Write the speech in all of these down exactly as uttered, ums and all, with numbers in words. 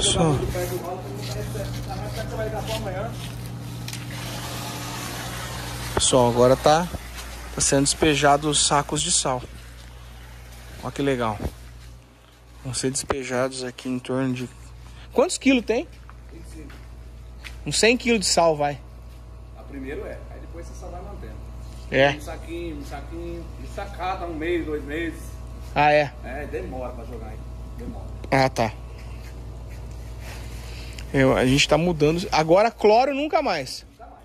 Só. Pessoal, agora tá, tá sendo despejado os sacos de sal. Olha que legal. Vão ser despejados aqui em torno de... Quantos quilos tem? vinte e cinco. Uns cem quilos de sal vai. A primeiro é, aí depois você só vai mantendo. É. Um saquinho, um saquinho, de sacada, um mês, dois meses. Ah, é? É, demora pra jogar aí. Demora. Ah, tá. Eu, a gente tá mudando. Agora cloro nunca mais. Nunca mais.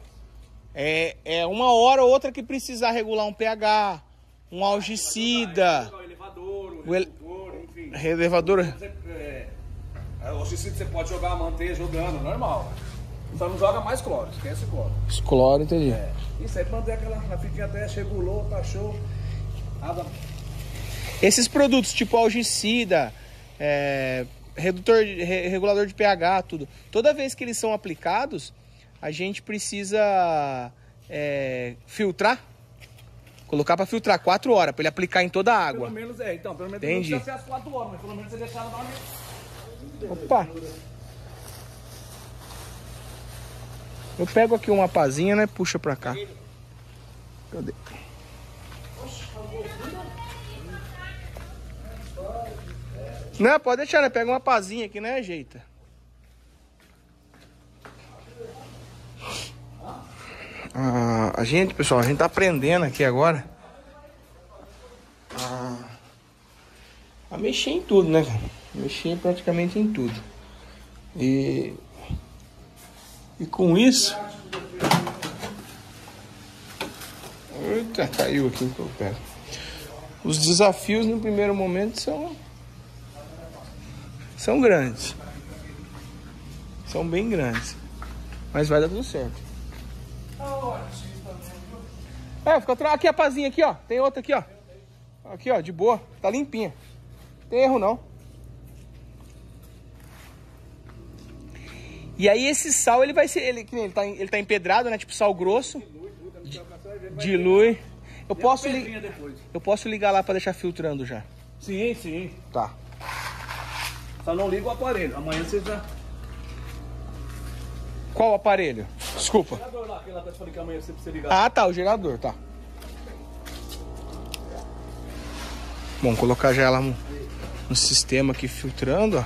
É, é uma hora ou outra que precisar regular um pH, um algicida. O elevador, o redutor, enfim. Elevador. É, o algicida você pode jogar, manter jogando, normal. Só não joga mais cloro, esquece o cloro. Cloro, entendi. É. Isso aí mantém aquela fiquinha até regulou, taxou. Nada. Esses produtos tipo algicida, é... redutor, re, regulador de pH, tudo. Toda vez que eles são aplicados, a gente precisa é, filtrar, colocar para filtrar quatro horas, para ele aplicar em toda a água. Pelo menos é, então, pelo menos não precisa ser as quatro horas, mas pelo menos você deixar lá. Opa! Eu pego aqui uma pazinha, né? Puxa para cá. Cadê? Não, pode deixar, né? Pega uma pazinha aqui, né? Ajeita. Ah, a gente, pessoal, a gente tá aprendendo aqui agora a, a mexer em tudo, né, cara? Mexer praticamente em tudo. E, e com isso... Eita, caiu aqui que eu pego. Os desafios no primeiro momento são... São grandes. São bem grandes. Mas vai dar tudo certo. É, fica atrás. Aqui a pazinha aqui, ó. Tem outra aqui, ó. Aqui, ó, de boa. Tá limpinha. Não tem erro, não. E aí esse sal, ele vai ser... Ele, ele, tá, ele tá empedrado, né? Tipo sal grosso. Dilui. Eu posso, eu posso ligar lá pra deixar filtrando já. Sim, sim. Tá. Só não liga o aparelho. Amanhã você já... Qual aparelho? Desculpa. O gerador lá, que lá tá te falando que amanhã você precisa ligar. Ah, tá. O gerador, tá. Bom, colocar já ela no, no sistema aqui filtrando, ó.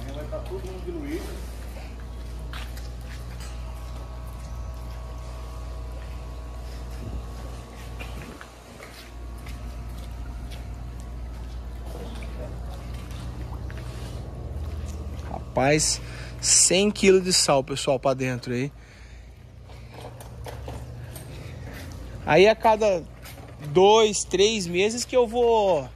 Amanhã vai estar todo mundo diluído. Rapaz, cem quilos de sal, pessoal, pra dentro aí. Aí a cada dois, três meses que eu vou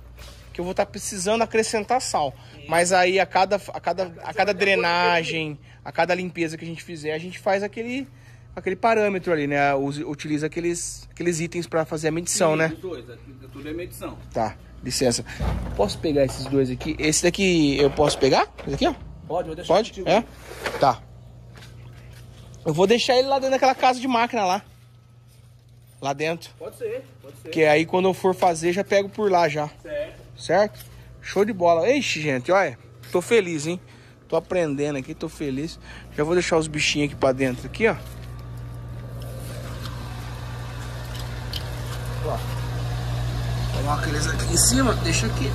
que eu vou estar tá precisando acrescentar sal. Mas aí a cada, a cada, a cada drenagem, a cada limpeza que a gente fizer, a gente faz aquele, aquele parâmetro ali, né? Utiliza aqueles, aqueles itens pra fazer a medição, sim, né? Os dois, tudo é medição. Tá, licença. Posso pegar esses dois aqui? Esse daqui eu posso pegar? Esse aqui, ó. Pode, vou deixar. Pode? É? Tá. Eu vou deixar ele lá dentro daquela casa de máquina lá. Lá dentro. Pode ser, pode ser. Que aí quando eu for fazer, já pego por lá já. Certo. Certo? Show de bola. Ixi, gente, olha. Tô feliz, hein? Tô aprendendo aqui, tô feliz. Já vou deixar os bichinhos aqui pra dentro aqui, ó. Ó. Coloca eles aqui em cima, deixa aqui.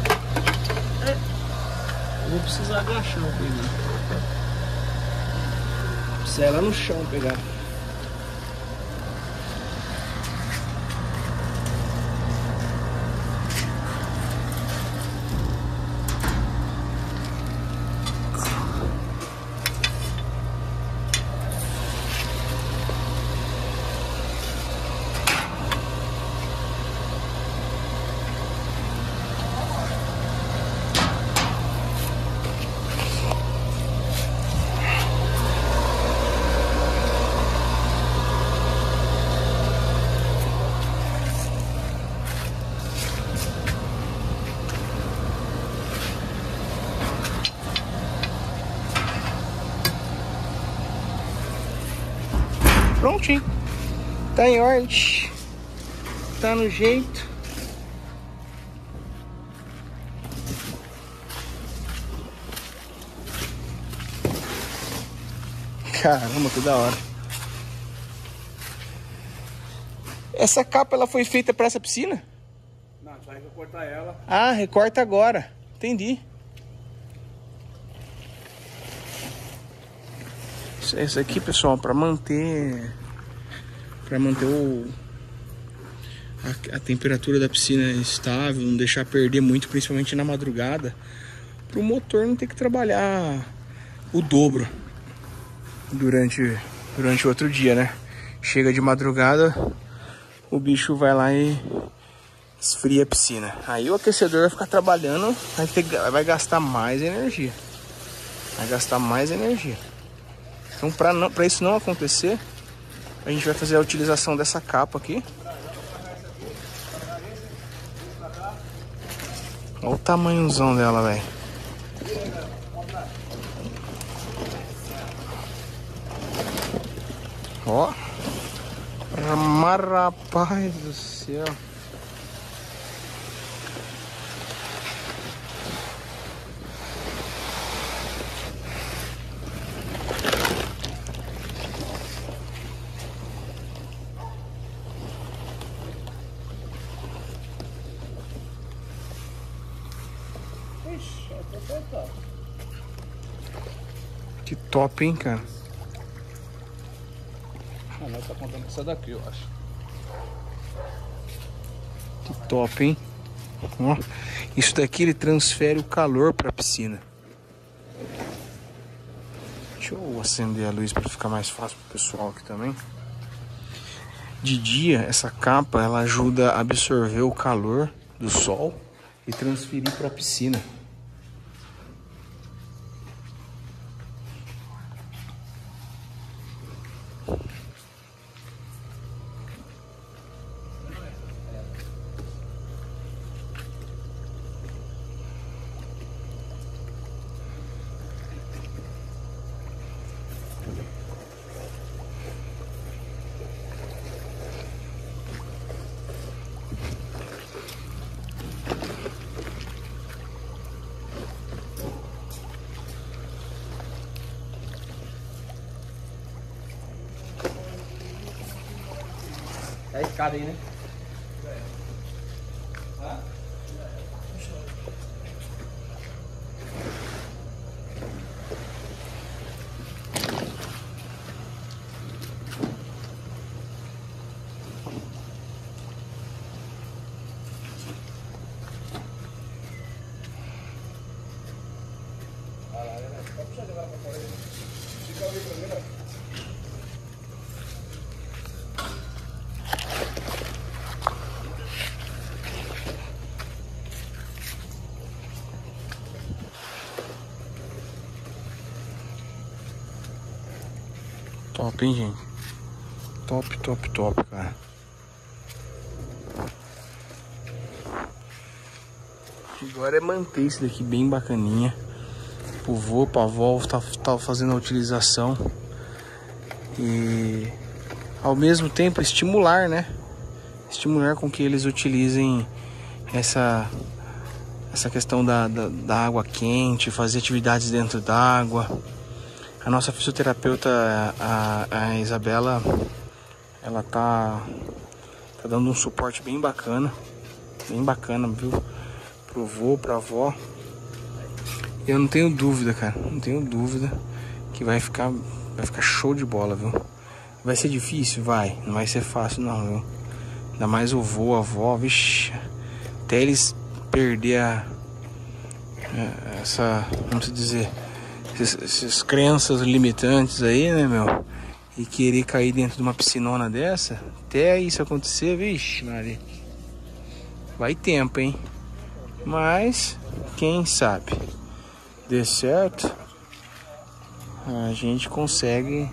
É. Vou precisar agachar o pegar. Precisa ir lá no chão pegar. prontinho. Tá em ordem. Tá no jeito. Caramba, que da hora. Essa capa, ela foi feita pra essa piscina? Não, a gente vai recortar ela. Ah, recorta agora. Entendi. Isso aqui, pessoal, pra manter... Pra manter o... A, a temperatura da piscina estável, não deixar perder muito, principalmente na madrugada, para o motor não ter que trabalhar o dobro durante, durante o outro dia, né? Chega de madrugada, o bicho vai lá e esfria a piscina. Aí o aquecedor vai ficar trabalhando, vai, ter, vai gastar mais energia. Vai gastar mais energia. Então, para isso não acontecer, a gente vai fazer a utilização dessa capa aqui. Olha o tamanhozão dela, velho. Ó. Mas, rapaz do céu. Que top, hein, cara? Ah, não, tá contando essa daqui, eu acho. Que top, hein? Ó, isso daqui ele transfere o calor pra piscina. Deixa eu acender a luz pra ficar mais fácil pro pessoal aqui também. De dia, essa capa, ela ajuda a absorver o calor do sol e transferir pra piscina. É a escada aí, né? Hã? Top, hein, gente? Top, top, top, cara. Agora é manter isso daqui bem bacaninha. O vô, pra avó, tá, tá fazendo a utilização. E ao mesmo tempo estimular, né? Estimular com que eles utilizem essa, essa questão da, da, da água quente, fazer atividades dentro d'água. A nossa fisioterapeuta, a, a Isabela, ela tá, tá dando um suporte bem bacana, bem bacana, viu? Pro vô, pra avó. E eu não tenho dúvida, cara, não tenho dúvida que vai ficar, vai ficar show de bola, viu? Vai ser difícil? Vai. Não vai ser fácil, não, viu? Ainda mais o vô, a avó, vixi, até eles perder a, a, essa, vamos dizer... essas crenças limitantes aí, né, meu? E querer cair dentro de uma piscinona dessa, até isso acontecer, vixe, Maria. Vai tempo, hein? Mas, quem sabe? Dê certo, a gente consegue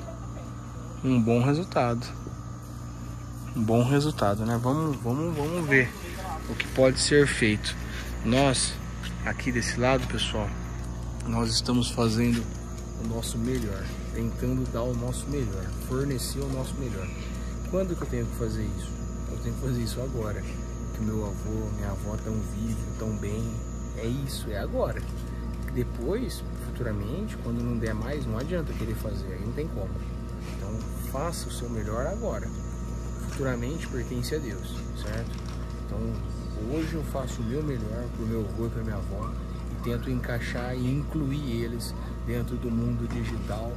um bom resultado. Um bom resultado, né? Vamos, vamos, vamos ver o que pode ser feito. Nós, aqui desse lado, pessoal, nós estamos fazendo o nosso melhor, tentando dar o nosso melhor, fornecer o nosso melhor. Quando que eu tenho que fazer isso? Eu tenho que fazer isso agora, que meu avô, minha avó estão vivos, estão bem, é isso, é agora. Depois, futuramente, quando não der mais, não adianta querer fazer, aí não tem como. Então, faça o seu melhor agora. Futuramente pertence a Deus, certo? Então, hoje eu faço o meu melhor para o meu avô e para minha avó e tento encaixar e incluir eles dentro do mundo digital,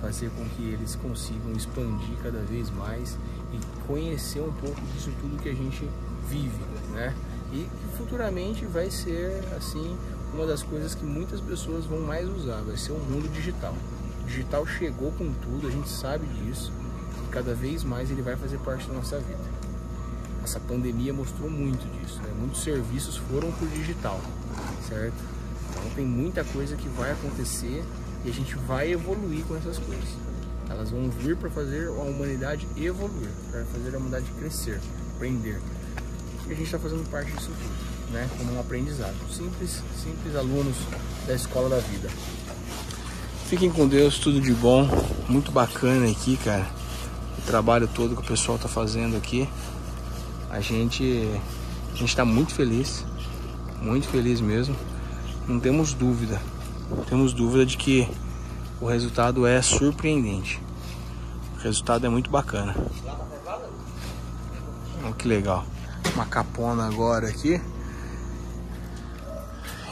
fazer com que eles consigam expandir cada vez mais e conhecer um pouco disso tudo que a gente vive, né? E futuramente vai ser, assim, uma das coisas que muitas pessoas vão mais usar, vai ser o mundo digital. O digital chegou com tudo, a gente sabe disso, e cada vez mais ele vai fazer parte da nossa vida. Essa pandemia mostrou muito disso, né? Muitos serviços foram por digital, certo? Então tem muita coisa que vai acontecer e a gente vai evoluir com essas coisas. Elas vão vir para fazer a humanidade evoluir, para fazer a humanidade crescer, aprender. E a gente está fazendo parte disso tudo, né? Como um aprendizado. Simples, simples alunos da escola da vida. Fiquem com Deus, tudo de bom. Muito bacana aqui, cara. O trabalho todo que o pessoal tá fazendo aqui. A gente, a gente tá muito feliz, muito feliz mesmo. Não temos dúvida, não temos dúvida de que o resultado é surpreendente. O resultado é muito bacana. Olha que legal. Uma capona agora aqui.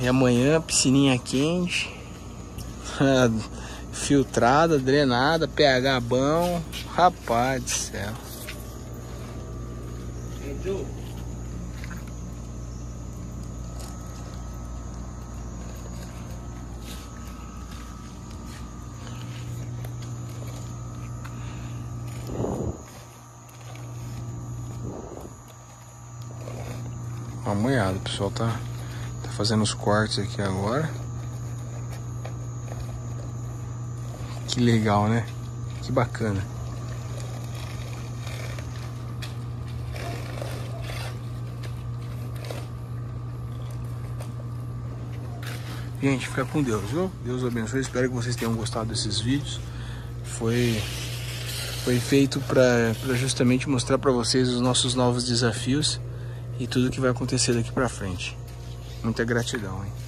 E amanhã, piscininha quente, filtrada, drenada, pH bom. Rapaz do céu. Amanhã, o pessoal tá, tá fazendo os cortes aqui agora. Que legal, né? Que bacana. Gente, fica com Deus, viu? Deus abençoe. Espero que vocês tenham gostado desses vídeos. Foi, foi feito para justamente mostrar para vocês os nossos novos desafios e tudo que vai acontecer daqui para frente. Muita gratidão, hein?